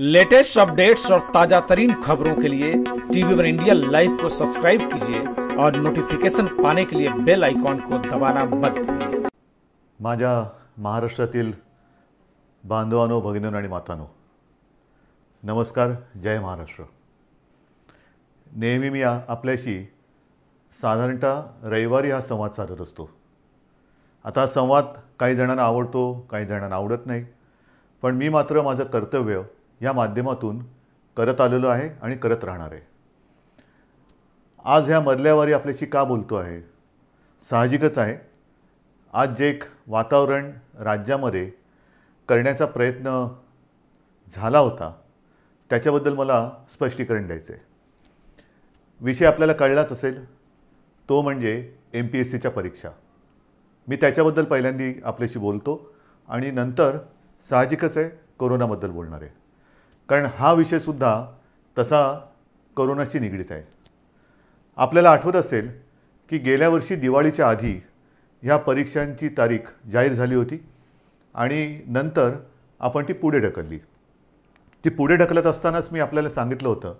Latest updates और ताजा तरीन खबरों के लिए TV1 इंडिया लाइव को सब्सक्राइब कीजिए और नोटिफिकेशन पाने के लिए बेल आयकॉन को दबाना मत भूलिए। माझ्या महाराष्ट्रातील बांधवांनो, भगिनींनो आणि मातांनो, नमस्कार, जय महाराष्ट्र। नेहमी मी आपल्याशी साधारणतः रविवारी हा संवाद साधत असतो। आता संवाद काही जणांना आवडतो, काही जणांना आवडत नाही, पण मी मात्र माझं कर्तव्य या माध्यमातून करत आलेलो आहे आणि करत राहणार आहे। आज ह्या मधल्यावारी आपल्याशी का बोलतो आहे? साहजिकच आहे, आज जे एक वातावरण राज्यामध्ये करण्याचा प्रयत्न झाला होता त्याच्याबद्दल मला स्पष्टीकरण द्यायचं आहे। विषय आपल्याला कळलाच असेल, तो म्हणजे MPSCच्या परीक्षा। मी त्याच्याबद्दल पहिल्यांदी आपल्याशी बोलतो आणि नंतर साहजिकच आहे कोरोनाबद्दल बोलणार आहे, कारण हा विषयसुद्धा तसा कोरोनाशी निगडित आहे। आपल्याला आठवत असेल की गेल्या वर्षी दिवाळीच्या आधी ह्या परीक्षांची तारीख जाहीर झाली होती आणि नंतर आपण ती पुढे ढकलली। ती पुढे ढकलत असतानाच मी आपल्याला सांगितलं होतं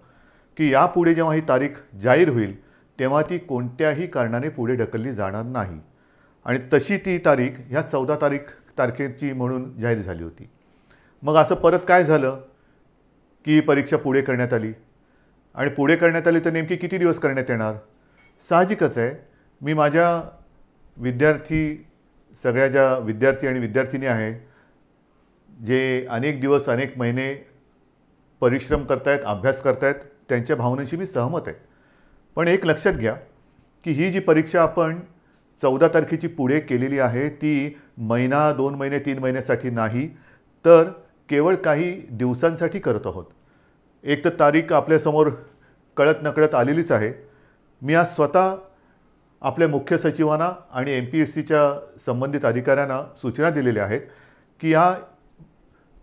की यापुढे जेव्हा ही तारीख जाहीर होईल तेव्हा ती कोणत्याही कारणाने पुढे ढकलली जाणार नाही, आणि तशी ती तारीख ह्या 14 तारखेची म्हणून जाहीर झाली होती। मग असं परत काय झालं की ही परीक्षा पुढे करण्यात आली, आणि पुढे करण्यात आली तर नेमकी किती दिवस करण्यात येणार? साहजिकच आहे, मी माझ्या विद्यार्थी सगळ्या ज्या विद्यार्थी आणि विद्यार्थिनी आहे जे अनेक दिवस अनेक महिने परिश्रम करतायत, अभ्यास करतायत, त्यांच्या भावनेशी मी सहमत आहे। पण एक लक्षात घ्या की ही जी परीक्षा आपण 14 तारखेची पुढे केलेली आहे ती महिना, 2 महिने, 3 महिन्यासाठी नाही, तर केवळ काही दिवसांसाठी करत आहोत। एक तर तारीख आपल्यासमोर कळत नकळत आलेलीच आहे। मी आज स्वतः आपल्या मुख्य सचिवांना आणि MPSCच्या संबंधित अधिकाऱ्यांना सूचना दिलेल्या आहेत की या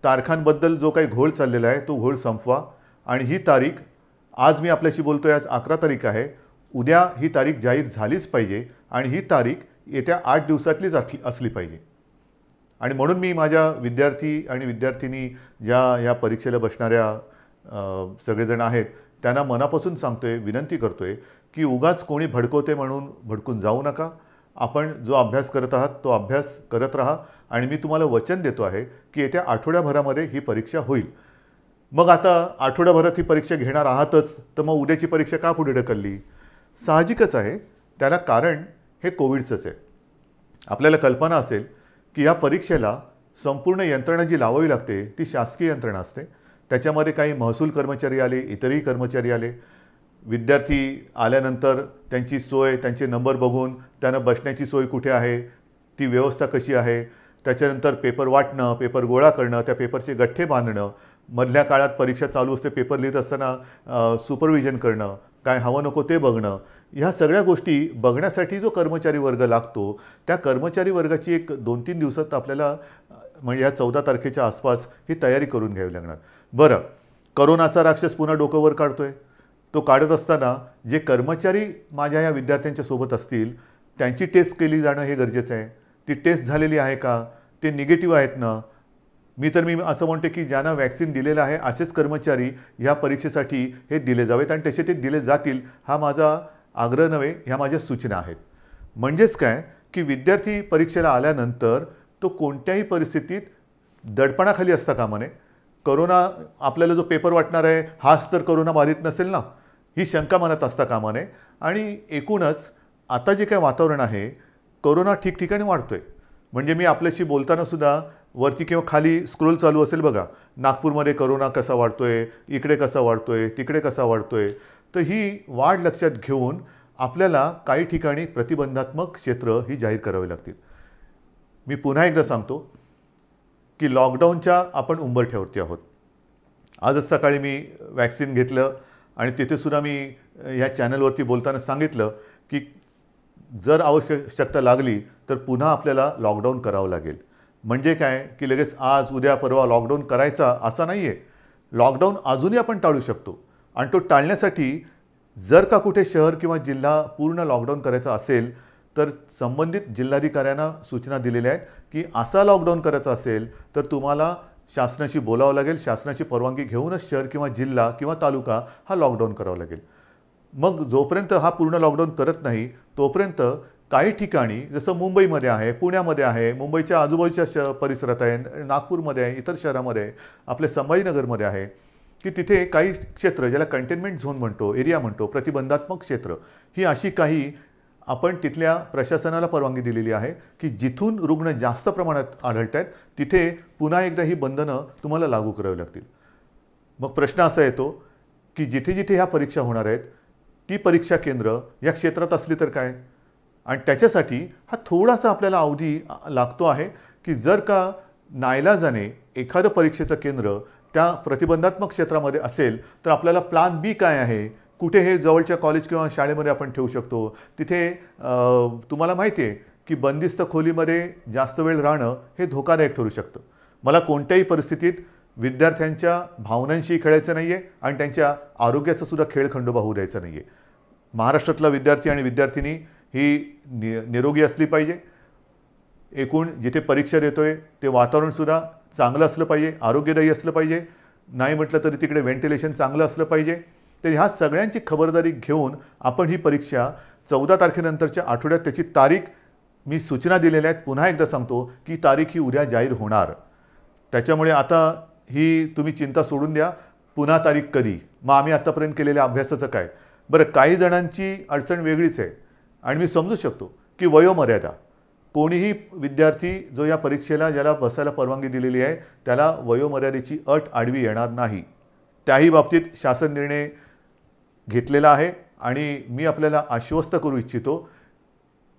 तारखांबद्दल जो काही घोळ चाललेला आहे तो घोळ संपवा, आणि ही तारीख आज मी आपल्याशी बोलतो आहे, आज 11 तारीख आहे, उद्या ही तारीख जाहीर झालीच पाहिजे आणि ही तारीख येत्या 8 दिवसातलीच असली पाहिजे। आणि म्हणून मी माझ्या विद्यार्थी आणि विद्यार्थिनी ज्या या परीक्षेला बसणाऱ्या सगळेजण आहेत त्यांना मनापासून सांगतोय, विनंती करतोय की उगाच कोणी भडकवते म्हणून भडकून जाऊ नका। आपण जो अभ्यास करत आहात तो अभ्यास करत राहा, आणि मी तुम्हाला वचन देतो आहे की येत्या आठवड्याभरामध्ये ही परीक्षा होईल। मग आता आठवड्याभरात ही परीक्षा घेणार आहातच, तर मग उद्याची परीक्षा का पुढे ढकलली? साहजिकच आहे, त्याला कारण हे कोविडचंच आहे। आपल्याला कल्पना असेल की या परीक्षेला संपूर्ण यंत्रणा जी लावावी लागते ती शासकीय यंत्रणा असते। त्याच्यामध्ये काही महसूल कर्मचारी आले, इतरही कर्मचारी आले, विद्यार्थी आल्यानंतर त्यांची सोय, त्यांचे नंबर बघून त्यांना बसण्याची सोय कुठे आहे, ती व्यवस्था कशी आहे, त्याच्यानंतर पेपर वाटणं, पेपर गोळा करणं, त्या पेपरचे गठ्ठे बांधणं, मधल्या काळात परीक्षा चालू असते, पेपर लिहित असताना सुपरविजन करणं, काय हवं नको ते बघणं, ह्या सगळ्या गोष्टी बघण्यासाठी जो कर्मचारी वर्ग लागतो त्या कर्मचारी वर्गाची एक 2-3 दिवसात आपल्याला म्हणजे ह्या 14 तारखेच्या आसपास ही तयारी करून घ्यावी लागणार। बरं, करोनाचा राक्षस पुन्हा डोकं वर काढतोय। तो काढत असताना जे कर्मचारी माझ्या या विद्यार्थ्यांच्या सोबत असतील त्यांची टेस्ट केली जाणं हे गरजेचं आहे। ती टेस्ट झालेली आहे का, ते निगेटिव्ह आहेत ना? मी असं म्हणतो की ज्यांना वॅक्सिन दिलेलं आहे असेच कर्मचारी ह्या परीक्षेसाठी हे दिले जावेत आणि तसे ते दिले जातील, हा माझा आग्रह नव्हे, ह्या माझ्या सूचना आहेत। म्हणजेच काय की विद्यार्थी परीक्षेला आल्यानंतर तो कोणत्याही परिस्थितीत दडपणाखाली असता कामा नये। कोरोना आपल्याला जो पेपर वाटणार आहे हाच तर कोरोना बाधित नसेल ना, ही शंका मनात असता कामा नये। आणि एकूणच आता जे काय वातावरण आहे, कोरोना ठिकठिकाणी वाढतोय। म्हणजे मी आपल्याशी बोलतानासुद्धा वरती किंवा खाली स्क्रोल चालू असेल बघा, नागपूरमध्ये कोरोना कसा वाढतोय, इकडे कसा वाढतोय, तिकडे कसा वाढतोय, तर ही वाढ लक्षात घेऊन आपल्याला काही ठिकाणी प्रतिबंधात्मक क्षेत्र ही जाहीर करावी लागतील। मी पुन्हा एकदा सांगतो की लॉकडाऊनच्या आपण उंबरठ्यावरती आहोत। आजच सकाळी मी वॅक्सिन घेतलं आणि तिथेसुद्धा मी ह्या चॅनलवरती बोलताना सांगितलं की जर आवश्यकता लागली तर पुन्हा आपल्याला लॉकडाऊन करावं लागेल। म्हणजे काय की लगेच आज उद्या परवा लॉकडाऊन करायचा असा नाही आहे। लॉकडाऊन अजूनही आपण टाळू शकतो, आणि तो टाळण्यासाठी जर का कुठे शहर किंवा जिल्हा पूर्ण लॉकडाऊन करायचा असेल तर संबंधित जिल्हाधिकाऱ्यांना सूचना दिलेल्या आहेत की असा लॉकडाऊन करायचा असेल तर तुम्हाला शासनाशी बोलावं लागेल, शासनाची परवानगी घेऊनच शहर किंवा जिल्हा किंवा तालुका हा लॉकडाऊन करावा लागेल। मग जोपर्यंत हा पूर्ण लॉकडाऊन करत नाही तोपर्यंत काही ठिकाणी जसं मुंबईमध्ये आहे, पुण्यामध्ये आहे, मुंबईच्या आजूबाजूच्या परिसरात आहे, नागपूरमध्ये आहे, इतर शहरामध्ये, आपले संभाजीनगरमध्ये आहे की तिथे काही क्षेत्र ज्याला कंटेनमेंट झोन म्हणतो, एरिया म्हणतो, प्रतिबंधात्मक क्षेत्र, ही अशी काही आपण तिथल्या प्रशासनाला परवानगी दिलेली आहे की जिथून रुग्ण जास्त प्रमाणात आढळत आहेत तिथे पुन्हा एकदा ही बंधनं तुम्हाला लागू करावी लागतील। मग प्रश्न असा येतो की जिथे जिथे ह्या परीक्षा होणार आहेत ती परीक्षा केंद्र या क्षेत्रात असली तर काय, आणि त्याच्यासाठी हा थोडासा आपल्याला अवधी लागतो आहे की जर का नाईलाजाने एखादं परीक्षेचं केंद्र त्या प्रतिबंधात्मक क्षेत्रामध्ये असेल तर आपल्याला प्लॅन बी काय आहे, कुठे हे जवळच्या कॉलेज किंवा शाळेमध्ये आपण ठेवू शकतो। तिथे तुम्हाला माहिती आहे की बंदिस्त खोलीमध्ये जास्त वेळ राहणं हे धोकादायक ठरू शकतं। मला कोणत्याही परिस्थितीत विद्यार्थ्यांच्या भावनांशी खेळायचं नाही आहे आणि त्यांच्या आरोग्याचा सुद्धा खेळ खंडोबा होऊ द्यायचा नाही आहे। महाराष्ट्रातला विद्यार्थी आणि विद्यार्थिनी ही निरोगी असली पाहिजे, एकूण जिथे परीक्षा देतोय ते वातावरण सुद्धा चांगलं असलं पाहिजे, आरोग्यदायी असलं पाहिजे, नाही म्हटलं तरी तिकडे व्हेंटिलेशन चांगलं असलं पाहिजे। तर ह्या सगळ्यांची खबरदारी घेऊन आपण ही परीक्षा 14 तारखेनंतरच्या आठवड्यात त्याची तारीख मी सूचना दिलेल्या आहेत, पुन्हा एकदा सांगतो की तारीख ही उद्या जाहीर होणार, त्याच्यामुळे आता ही तुम्ही चिंता सोडून द्या। पुन्हा तारीख कधी, मग आम्ही आतापर्यंत केलेल्या अभ्यासाचं काय? बरं, काही जणांची अडचण वेगळीच आहे आणि मी समजू शकतो की वयोमर्यादा, कोणीही विद्यार्थी जो या परीक्षेला ज्याला बसायला परवानगी दिलेली आहे त्याला वयोमर्यादेची अट आडवी येणार नाही, त्याही बाबतीत शासन निर्णय घेतलेला आहे। आणि मी आपल्याला आश्वस्त करू इच्छितो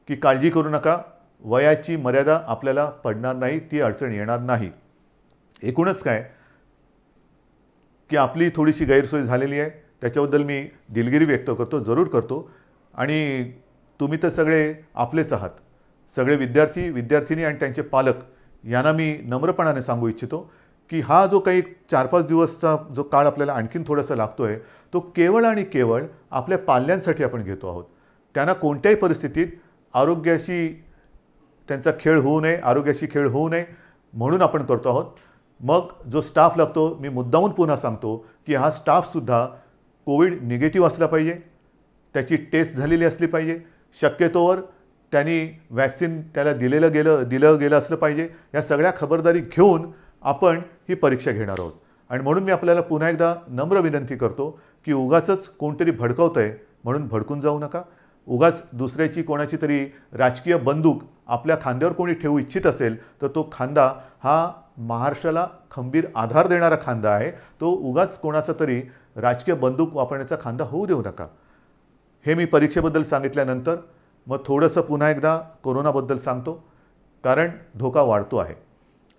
की काळजी करू नका, वयाची मर्यादा आपल्याला पडणार नाही, ती अडचण येणार नाही। एकूणच काय की आपली थोडीशी गैरसोय झालेली आहे त्याच्याबद्दल मी दिलगिरी व्यक्त करतो, जरूर करतो। आणि तुम्ही तर सगळे आपलेच आहात, सगळे विद्यार्थी विद्यार्थिनी आणि त्यांचे पालक यांना मी नम्रपणाने सांगू इच्छितो की हा जो काही 4-5 दिवसचा जो काळ आपल्याला आणखीन थोडासा लागतो आहे तो केवळ आणि केवळ आपल्या पाल्यांसाठी आपण घेतो आहोत। त्यांना कोणत्याही परिस्थितीत आरोग्याशी त्यांचा खेळ होऊ नये, आरोग्याशी खेळ होऊ नये म्हणून आपण करतो आहोत। मग जो स्टाफ लागतो, मी मुद्दामून पुन्हा सांगतो की हा स्टाफसुद्धा कोविड निगेटिव्ह असला पाहिजे, त्याची टेस्ट झालेली असली पाहिजे, शक्यतोवर त्यांनी वॅक्सिन त्याला दिलं गेलं असलं पाहिजे। या सगळ्या खबरदारी घेऊन आपण ही परीक्षा घेणार आहोत आणि म्हणून मी आपल्याला पुन्हा एकदा नम्र विनंती करतो की उगाचच कोणतरी भडकवतंय म्हणून भडकून जाऊ नका। उगाच दुसऱ्याची कोणाची तरी राजकीय बंदूक आपल्या खांद्यावर कोणी ठेवू इच्छित असेल तर तो खांदा हा महाराष्ट्राला खंबीर आधार देणारा खांदा आहे, तो उगाच कोणाचा तरी राजकीय बंदूक वापरण्याचा खांदा होऊ देऊ नका। हे मी परीक्षेबद्दल सांगितल्यानंतर मग थोडंसं पुन्हा एकदा कोरोनाबद्दल सांगतो, कारण धोका वाढतो आहे।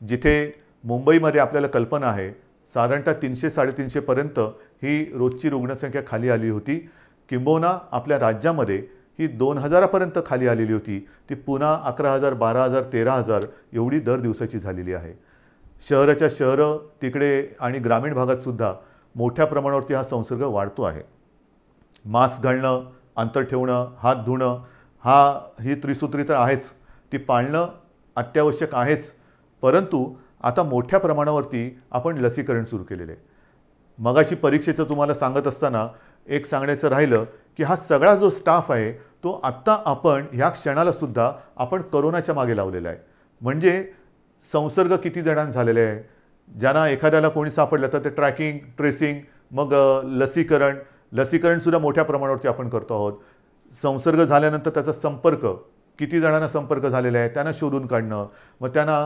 जिथे मुंबईमध्ये आपल्याला कल्पना आहे साधारणतः 300-350 ही रोजची रुग्णसंख्या खाली आली होती, किंबहुना आपल्या राज्यामध्ये ही 2000 खाली आलेली होती, ती पुन्हा 11,000, 12,000, 13,000 एवढी दर दिवसाची झालेली आहे। शहराच्या शहरं तिकडे आणि ग्रामीण भागातसुद्धा मोठ्या प्रमाणावरती हा संसर्ग वाढतो आहे। मास्क घालणं, अंतर ठेवणं, हात धुणं ही त्रिसूत्री तर आहेच, ती पाळणं अत्यावश्यक आहेच, परंतु आता मोठ्या प्रमाणावरती आपण लसीकरण सुरू केलेले आहे। मगाशी परीक्षेचं तुम्हाला सांगत असताना एक सांगण्याचं राहिलं की हा सगळा जो स्टाफ आहे तो आत्ता आपण ह्या क्षणालासुद्धा आपण करोनाच्या मागे लावलेला आहे। म्हणजे संसर्ग किती जणांना झालेला आहे, ज्यांना एखाद्याला कोणी सापडलं तर ते ट्रॅकिंग, ट्रेसिंग, मग लसीकरणसुद्धा मोठ्या प्रमाणावरती आपण करतो आहोत। संसर्ग झाल्यानंतर त्याचा संपर्क, किती जणांना संपर्क झालेला आहे त्यांना शोधून काढणं, मग त्यांना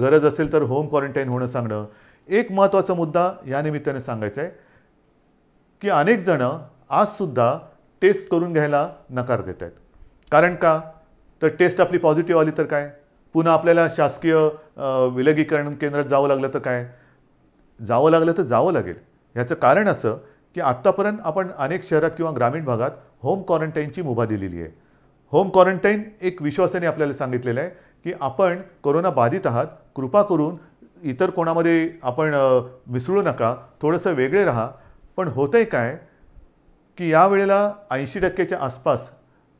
गरज असेल तर होम क्वारंटाईन होणं सांगणं। एक महत्त्वाचा मुद्दा या निमित्ताने सांगायचा आहे की अनेक जणं आजसुद्धा टेस्ट करून घ्यायला नकार देत आहेत, कारण का तर टेस्ट आपली पॉझिटिव्ह आली तर काय, पुन्हा आपल्याला शासकीय विलगीकरण केंद्रात जावं लागलं तर जावं लागेल। ह्याचं कारण असं की आत्तापर्यंत आपण अनेक शहरात किंवा ग्रामीण भागात होम क्वारंटाईनची मुभा दिलेली आहे। होम क्वारंटाईन एक विश्वासाने आपल्याला सांगितलेलं आहे की आपण कोरोना बाधित आहात, कृपा करून इतर कोणामध्ये आपण मिसळू नका, थोडंसं वेगळे राहा। पण होतंय काय की यावेळेला 80%च्या आसपास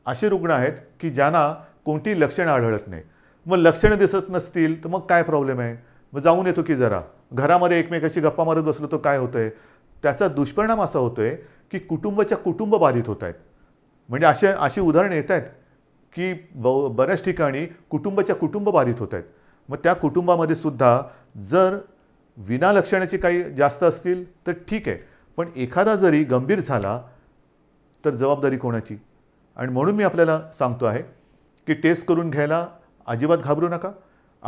असे रुग्ण आहेत की ज्यांना कोणती लक्षणं आढळत नाही। मग लक्षणं दिसत नसतील तर मग काय प्रॉब्लेम आहे, मग जाऊन येतो की जरा, घरामध्ये एकमेकाशी गप्पा मारत बसलो तो काय होतंय, त्याचा दुष्परिणाम असा होतोय की कुटुंबाच्या कुटुंब बाधित होत आहेत। म्हणजे अशी उदाहरणे येत आहेत की बऱ्याच ठिकाणी कुटुंबाच्या कुटुंब बाधित होत आहेत। मग त्या कुटुंबामध्ये सुद्धा जर विना लक्षणाचे काही जास्त असतील तर ठीक आहे, पण एखादा जरी गंभीर झाला तर जबाबदारी कोणाची? आणि म्हणून मी आपल्याला सांगतो आहे की टेस्ट करून घ्यायला अजिबात घाबरू नका।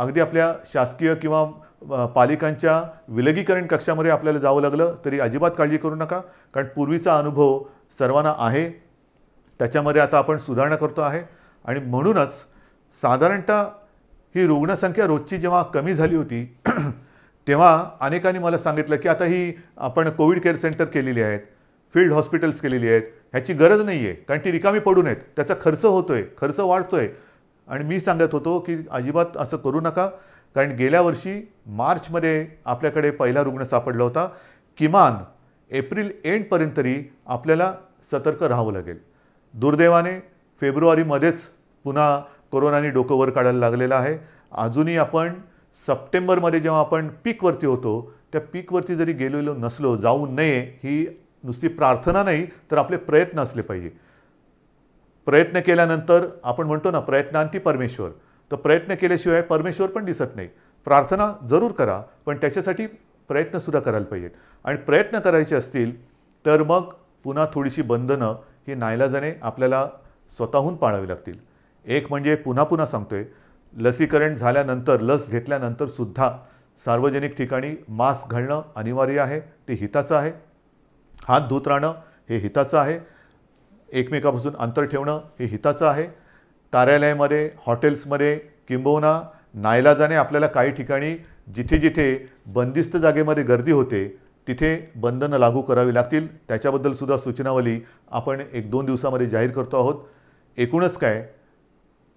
अगदी आपल्या शासकीय किंवा पालिकांच्या विलगीकरण कक्षामध्ये आपल्याला जावं लागलं तरी अजिबात काळजी करू नका, कारण पूर्वीचा अनुभव सर्वांना आहे, त्याच्यामध्ये आता आपण सुधारणा करतो आहे। आणि म्हणूनच साधारणतः ही रुग्णसंख्या रोजची जेव्हा कमी झाली होती तेव्हा अनेकांनी मला सांगितलं की आता ही आपण कोविड केअर सेंटर केलेली आहेत, फील्ड हॉस्पिटल्स केलेली आहेत, ह्याची गरज नाही आहे कारण ती रिकामी पडून आहेत, त्याचा खर्च होतोय, खर्च वाढतोय। आणि मी सांगत होतो की अजिबात असं करू नका, कारण गेल्या वर्षी मार्चमध्ये आपल्याकडे पहिला रुग्ण सापडला होता। किमान एप्रिल एंडपर्यंत तरी आपल्याला सतर्क राहावं लागेल। दुर्दैवाने फेब्रुवारीमध्येच पुन्हा कोरोनाने डोकं वर काढायला लागलेलं आहे। अजूनही आपण सप्टेंबरमध्ये जेव्हा आपण पीकवरती होतो त्या पीकवरती जरी गेलेलो नसलो, जाऊ नये ही नुसती प्रार्थना नाही तर आपले प्रयत्न असले पाहिजे। प्रयत्न केल्यानंतर आपण म्हणतो ना, प्रयत्नांती परमेश्वर, तर प्रयत्न केल्याशिवाय परमेश्वर पण दिसत नाही। प्रार्थना जरूर करा, पण त्याच्यासाठी प्रयत्नसुद्धा करायला पाहिजेत। आणि प्रयत्न करायचे असतील तर मग पुन्हा थोडीशी बंधनं ही नाईलाजाने आपल्याला स्वतःहून पाळावी लागतील। एक म्हणजे पुन्हा पुन्हा सांगतोय, लसीकरण झाल्यानंतर, लस घेतल्यानंतर सुद्धा सार्वजनिक ठिकाणी मास्क घालणं अनिवार्य आहे, ते हिताचं आहे। हात धुत राहणं हे हिताचं आहे, एकमेकापासून अंतर ठेवणं हे हिताचं आहे। कार्यालयामध्ये, हॉटेल्समध्ये किंबहुना नाईलाजाने आपल्याला काही ठिकाणी जिथे जिथे बंदिस्त जागेमध्ये गर्दी होते तिथे बंधनं लागू करावी लागतील, त्याच्याबद्दलसुद्धा सूचनावली आपण 1-2 दिवसामध्ये जाहीर करतो आहोत। एकूणच काय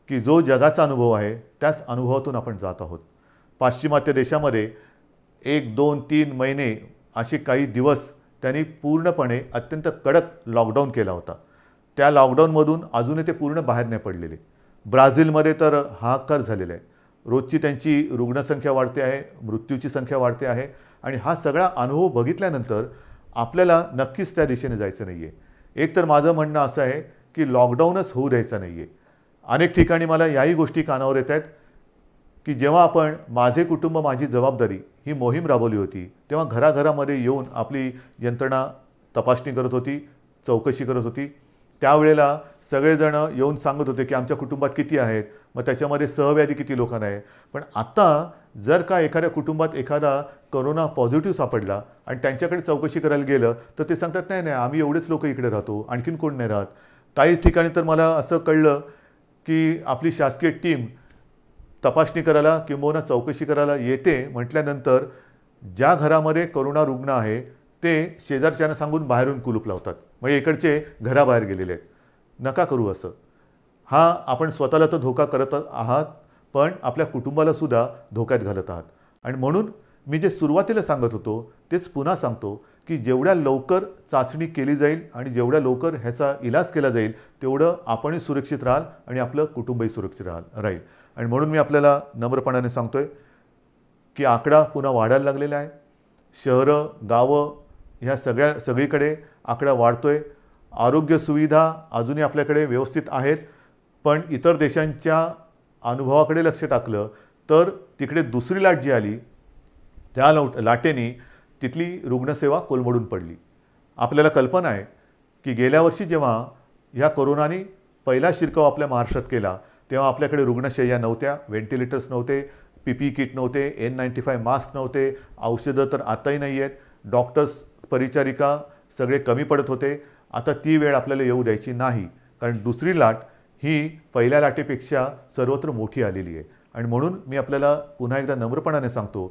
की जो जगाचा अनुभव आहे त्याच अनुभवातून आपण जात आहोत। पाश्चिमात्य देशामध्ये 1-2-3 महिने असे काही दिवस त्यांनी पूर्णपणे अत्यंत कडक लॉकडाऊन केला होता, त्या लॉकडाऊनमधून अजूनही ते पूर्ण बाहेर नाही पडलेले। ब्राझीलमध्ये तर हाहाकार झालेला आहे, रोजची त्यांची रुग्णसंख्या वाढते आहे, मृत्यूची संख्या वाढते आहे। आणि हा सगळा अनुभव बघितल्यानंतर आपल्याला नक्कीच त्या दिशेने जायचं नाही आहे। एक तर माझं म्हणणं असं आहे की लॉकडाऊनच होऊ द्यायचं नाही आहे। अनेक ठिकाणी मला याही गोष्टी कानावर येत आहेत की जेव्हा आपण माझे कुटुंब माझी जबाबदारी ही मोहीम राबवली होती तेव्हा घराघरामध्ये येऊन आपली यंत्रणा तपासणी करत होती, चौकशी करत होती। त्यावेळेला सगळेजण येऊन सांगत होते की आमच्या कुटुंबात किती आहेत, मग त्याच्यामध्ये सहव्याधी किती लोकांना आहे। पण आता जर का एखाद्या कुटुंबात एखादा करोना पॉझिटिव्ह सापडला आणि त्यांच्याकडे चौकशी करायला गेलं तर ते सांगतात नाही नाही आम्ही एवढेच लोक इकडे राहतो, आणखीन कोण नाही राहत। काही ठिकाणी तर मला असं कळलं की आपली शासकीय टीम तपासणी करायला किंबहुना चौकशी करायला येते म्हटल्यानंतर ज्या घरामध्ये कोरोना रुग्ण आहे ते शेजारच्यांना सांगून बाहेरून कुलूप लावतात, म्हणजे इकडचे घराबाहेर गेलेले आहेत। नका करू असं। हा आपण स्वतःला तर धोका करत आहात पण आपल्या कुटुंबालासुद्धा धोक्यात घालत आहात। आणि म्हणून मी जे सुरुवातीला सांगत होतो तेच पुन्हा सांगतो की जेवढ्या लवकर चाचणी केली जाईल आणि जेवढ्या लवकर ह्याचा इलाज केला जाईल तेवढं आपणही सुरक्षित राहाल आणि आपलं कुटुंबही सुरक्षित राहील। आणि म्हणून मी आपल्याला नम्रपणाने सांगतोय की आकडा पुन्हा वाढायला लागलेला आहे। शहरं, गावं ह्या सगळीकडे आकडा वाढतोय। आरोग्य सुविधा अजूनही आपल्याकडे व्यवस्थित आहेत, पण इतर देशांच्या अनुभवाकडे लक्ष टाकलं तर तिकडे दुसरी लाट जी आली त्या लाटेने तिथली रुग्णसेवा कोलमडून पडली। आपल्याला कल्पना आहे की गेल्या वर्षी जेव्हा ह्या कोरोनाने पहिला शिरकाव आपल्या महाराष्ट्रात केला तेव्हा आपल्याकडे रुग्णशय्या नव्हत्या, व्हेंटिलेटर्स नव्हते, पीपीई किट नव्हते, N95 मास्क नव्हते, औषधं तर आताही नाही आहेत, डॉक्टर्स, परिचारिका सगळे कमी पडत होते। आता ती वेळ आपल्याला येऊ द्यायची नाही, कारण दुसरी लाट ही पहिल्या लाटेपेक्षा सर्वत्र मोठी आलेली आहे। आणि म्हणून मी आपल्याला पुन्हा एकदा नम्रपणाने सांगतो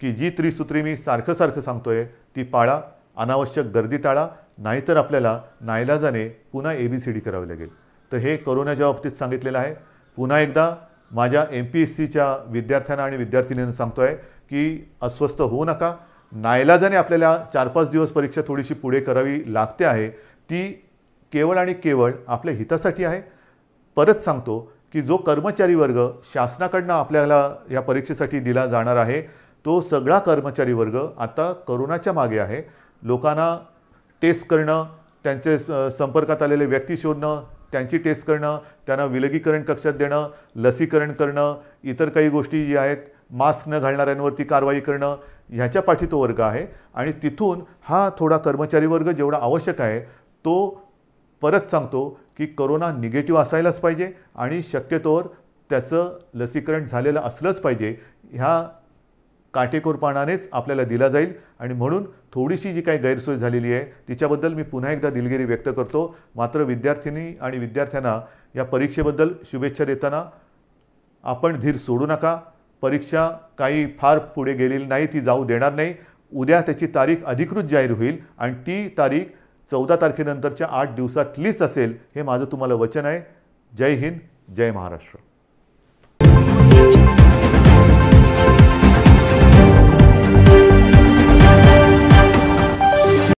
की जी त्रिसूत्री मी सारखं सारखं सांगतोय ती पाळा, अनावश्यक गर्दी टाळा, नाहीतर आपल्याला नाईलाजाने पुन्हा ABCD करावी लागेल। तर हे कोरोनाच्या बाबतीत सांगितलेलं आहे। पुन्हा एकदा माझ्या MPSCच्या विद्यार्थ्यांना आणि विद्यार्थिनींना सांगतो आहे की अस्वस्थ होऊ नका। नाईलाजाने आपल्याला 4-5 दिवस परीक्षा थोडीशी पुढे करावी लागते आहे, ती केवळ आणि केवळ आपल्या हितासाठी आहे। परत सांगतो की जो कर्मचारी वर्ग शासनाकडनं आपल्याला या परीक्षेसाठी दिला जाणार आहे तो सगळा कर्मचारी वर्ग आता कोरोनाच्या मागे आहे। लोकांना टेस्ट करणं, त्यांचे संपर्कात आलेले व्यक्ती शोधणं, त्यांची टेस्ट करणं, त्यांना विलगीकरण कक्षात देणं, लसीकरण करणं, इतर काही गोष्टी ज्या आहेत मास्क न घालणाऱ्यांवरती कारवाई करणं, ह्याच्या पाठी तो वर्ग आहे। आणि तिथून हा थोडा कर्मचारी वर्ग जेवढा आवश्यक आहे तो परत सांगतो की कोरोना निगेटिव्ह असायलाच पाहिजे आणि शक्यतोवर त्याचं लसीकरण झालेलं असलंच पाहिजे, ह्या काटेकोरपणानेच आपल्याला दिला जाईल। आणि म्हणून थोडीशी जी काही गैरसोय झालेली आहे तिच्याबद्दल मी पुन्हा एकदा दिलगिरी व्यक्त करतो। मात्र विद्यार्थिनी आणि विद्यार्थ्यांना या परीक्षेबद्दल शुभेच्छा देताना आपण धीर सोडू नका। परीक्षा काही फार पुढे गेलेली नाही, ती जाऊ देणार नाही। उद्या त्याची तारीख अधिकृत जाहीर होईल आणि ती तारीख 14 तारखेनंतरच्या 8 दिवसातलीच असेल, हे माझं तुम्हाला वचन आहे। जय हिंद, जय महाराष्ट्र।